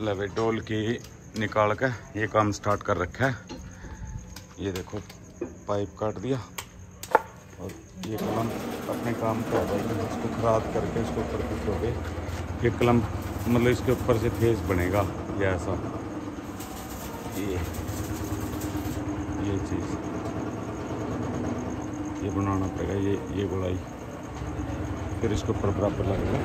लवे डोल की निकाल के ये काम स्टार्ट कर रखा है। ये देखो पाइप काट दिया और ये कलम अपने काम पे आ जाएगी, इसको खराद करके इसको ऊपर खींचोगे ये कलम मतलब इसके ऊपर से फेस बनेगा ये ऐसा, ये चीज़ ये बनाना पड़ेगा, ये गोलाई फिर इसके ऊपर बराबर लगेगा।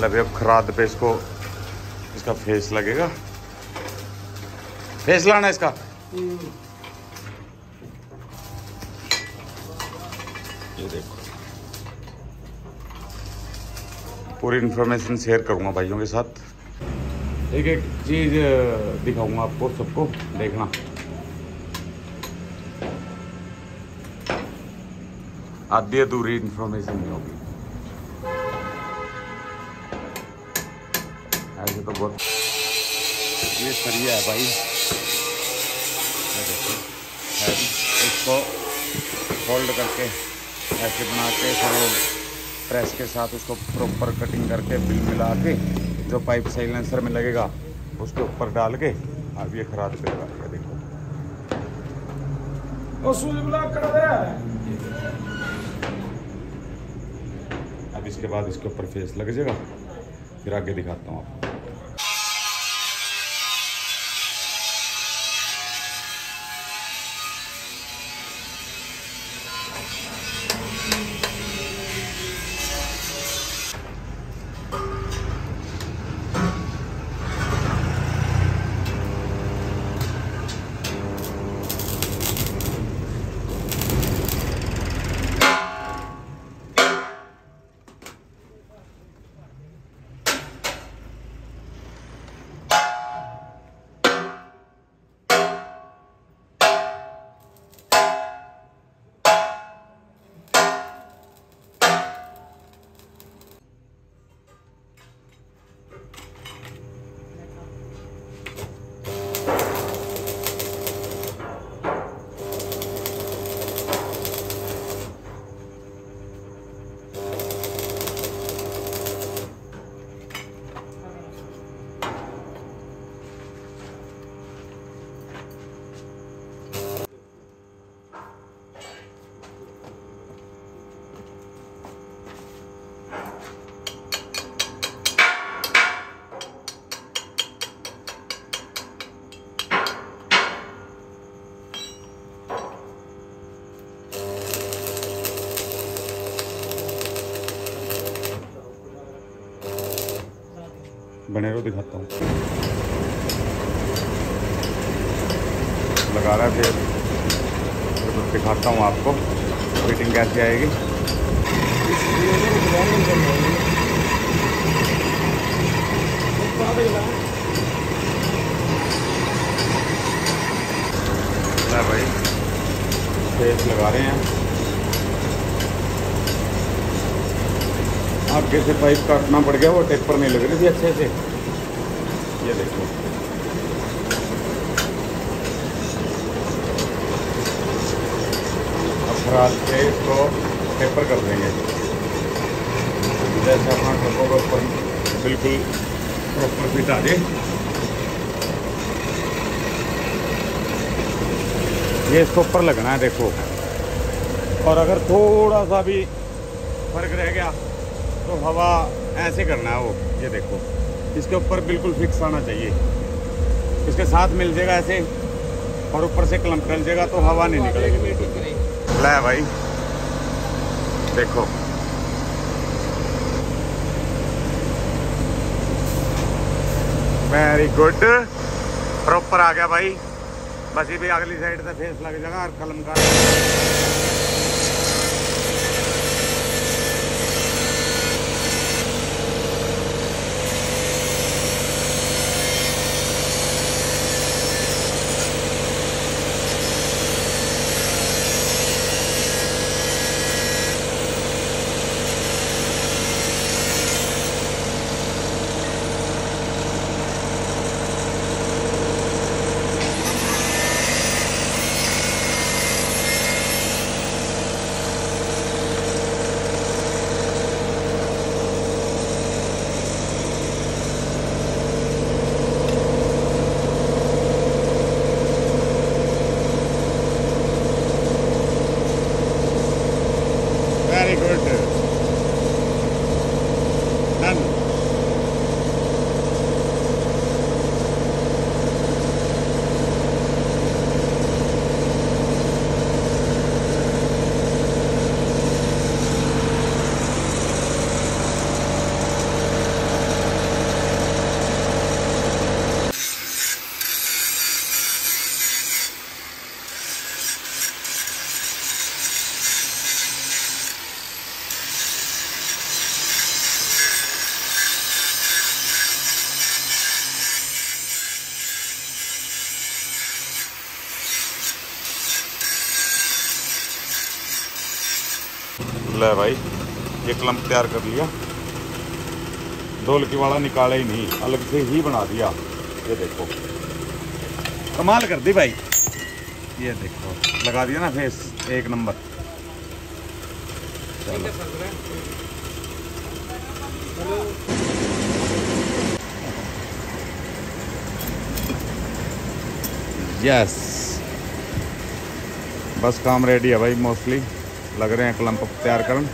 लगे अब खराद पे इसको इसका फेस लगेगा, फेस लाना इसका। ये देखो पूरी इंफॉर्मेशन शेयर करूंगा भाइयों के साथ, एक एक चीज दिखाऊंगा आपको, सबको देखना। आधी अधूरी इंफॉर्मेशन नहीं होगी ऐसे तो बहुत। ये सरिया है भाई, इसको फोल्ड करके ऐसे बना के फिर प्रेस के साथ उसको प्रॉपर कटिंग करके बिल मिला के जो पाइप साइलेंसर में लगेगा उसके ऊपर डाल के अब ये खराद करेगा। ये देखो अब इसके बाद इसके ऊपर फेस लग जाएगा, फिर आगे दिखाता हूँ आपको। बने रहो, दिखाता हूँ। लगा रहा है फिर दिखाता हूँ आपको फिटिंग कैसी आएगी। ना भाई फेस लगा रहे हैं। आगे से पाइप काटना पड़ गया, वो टेपर नहीं लग रही थी अच्छे से। ये देखो अफराज से इसको टेपर कर देंगे, जैसे अपना टपो का ऊपर बिल्कुल प्रॉपर फिट आ जाए। ये इसको ऊपर लगना है देखो, और अगर थोड़ा सा भी फर्क रह गया तो हवा ऐसे करना है वो। ये देखो इसके ऊपर बिल्कुल फिक्स आना चाहिए, इसके साथ मिल जाएगा ऐसे और ऊपर से क्लम्प डल जाएगा तो हवा नहीं निकलेगी बिल्कुल। ला भाई देखो वेरी गुड, प्रॉपर आ गया भाई। बस ये भी अगली साइड से फेस लग जाएगा और कलम का है भाई। ये क्लम्प तैयार कर लिया, ढोलकी वाला निकाला ही नहीं, अलग से ही बना दिया। ये देखो कमाल कर दी भाई। ये देखो लगा दिया ना फेस, एक नंबर। यस बस काम रेडी है भाई। मोस्टली लग रहे हैं क्लम्प तैयार करन,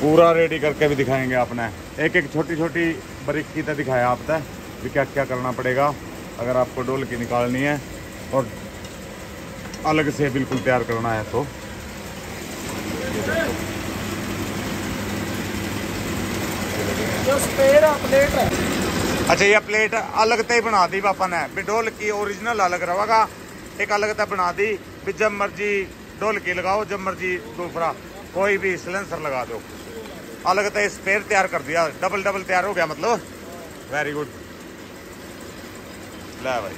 पूरा रेडी करके भी दिखाएंगे। आपने एक एक छोटी छोटी बारीकी तो दिखाया आपने भी क्या क्या करना पड़ेगा अगर आपको ढोलकी निकालनी है और अलग से बिल्कुल तैयार करना है तो। अच्छा ये प्लेट अलग से बना दी पापा ने भी, ढोलकी ओरिजिनल अलग रहेगा, एक अलग से बना दी भी। जब मर्जी ढोलकी लगाओ, जब मर्जी दूसरा कोई भी सिलेंसर लगा दो, अलग से स्पेयर तैयार कर दिया। डबल डबल तैयार हो गया मतलब, वेरी गुड। ले भाई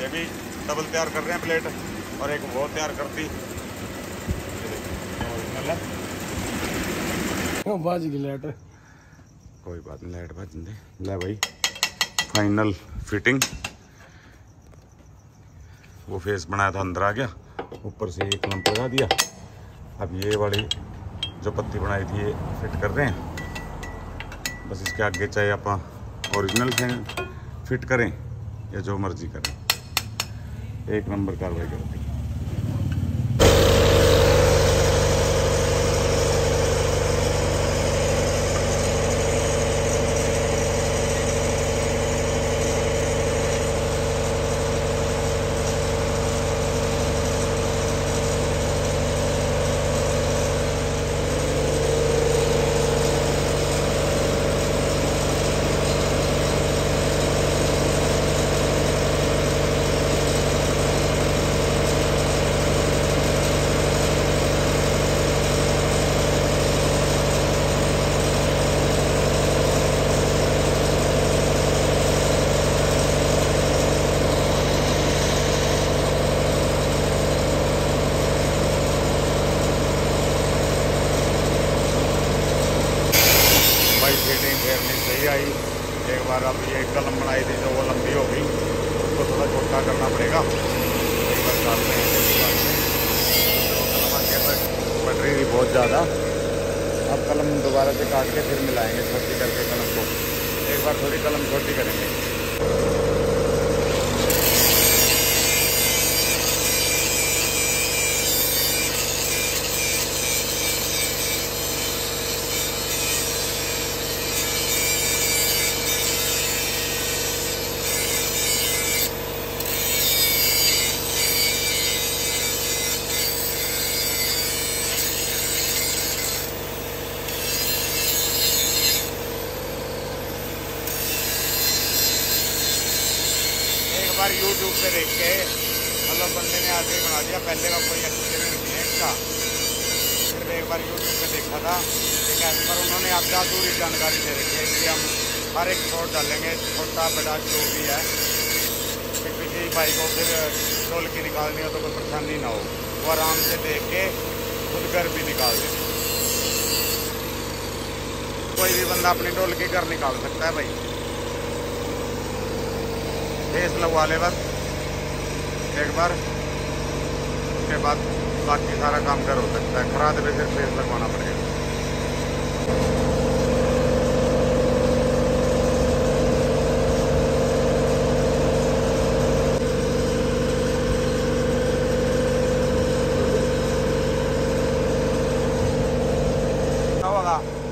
ये भी डबल तैयार कर रहे हैं प्लेट, और एक वो तैयार कर दी। लाइट कोई बात नहीं, लाइट बाज दे। ले भाई फाइनल फिटिंग, वो फेस बनाया था अंदर आ गया, ऊपर से एक क्लम्प लगा दिया। अब ये वाली जो पत्ती बनाई थी ये फिट कर रहे हैं बस। इसके आगे चाहे आप ओरिजिनल फिट करें या जो मर्जी करें, एक नंबर कार्रवाई करते हैं। घेरनी सही आई। एक बार अब ये कलम बनाई थी तो वो लंबी हो गई, उसको थोड़ा छोटा करना पड़ेगा। एक बार साथ में कलम आगे तक बढ़ रही थी बहुत ज़्यादा। अब कलम दोबारा से काट के फिर मिलाएंगे छोटी करके कलम को। एक बार थोड़ी कलम छोटी करेंगे। यूट्यूब पे देख के मतलब बंदे ने आगे बना दिया, पहले का कोई एक्सपीरियंस नहीं है इसका। फिर एक बार यूट्यूब पे देखा था पर उन्होंने आप ज़्यादा पूरी जानकारी दे रखी है, इसलिए हम हर एक शॉट डालेंगे छोटा बड़ा जो भी है। फिर किसी भाई को फिर टोल की निकालनी हो तो कोई परेशानी ना हो, वो आराम से देख के खुद घर भी निकाल दे। कोई भी बंदा अपनी टोल की घर निकाल सकता है भाई, फेस लगवा ले बस एक बार, उसके बाद बाकी सारा काम कर हो सकता है। खराद पे सिर्फ फेस लगवाना पड़ेगा।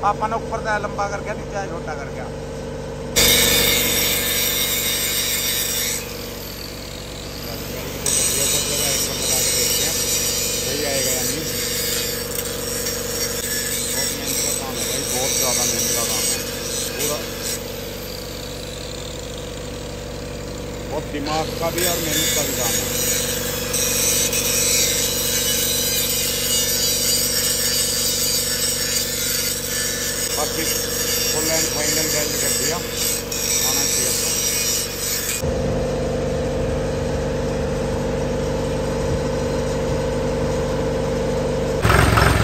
अपन ऊपर से लंबा कर गया, नीचे छोटा कर गया। बहुत दिमाग का भी और मेहनत का भी काम है। बाकी फुल एंड फाइनल गैस कर दिया, आना चाहिए था।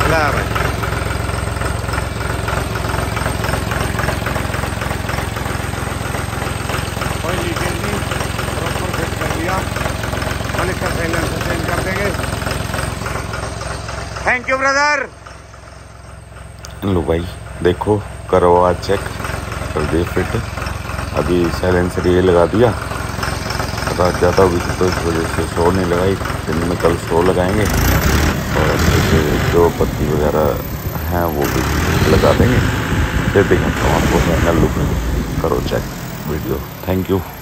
ला भाई थैंक यू ब्रदर। लो भाई देखो, करो आज चेक कर दिए फिट। अभी साइलेंसर ये लगा दिया, रात ज़्यादा हुई थी तो इस वजह से शोर नहीं लगाई। दिन में कल शोर लगाएंगे और जो पत्ती वगैरह हैं वो भी लगा देंगे। फिर देखो आपको फाइनल लुक करो चेक वीडियो। Thank you.